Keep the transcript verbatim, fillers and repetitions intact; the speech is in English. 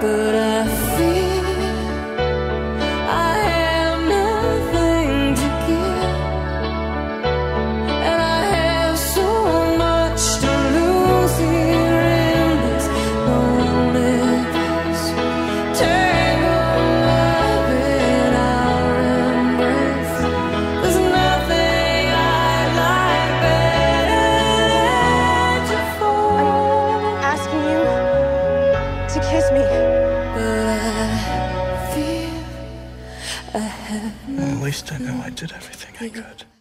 but I feel I have nothing to give, and I have so much to lose here in this loneliness. Tangle up in our embrace, there's nothing I'd like better to fall. I'm asking you to kiss me. I feel I have. At least I know I did everything I could.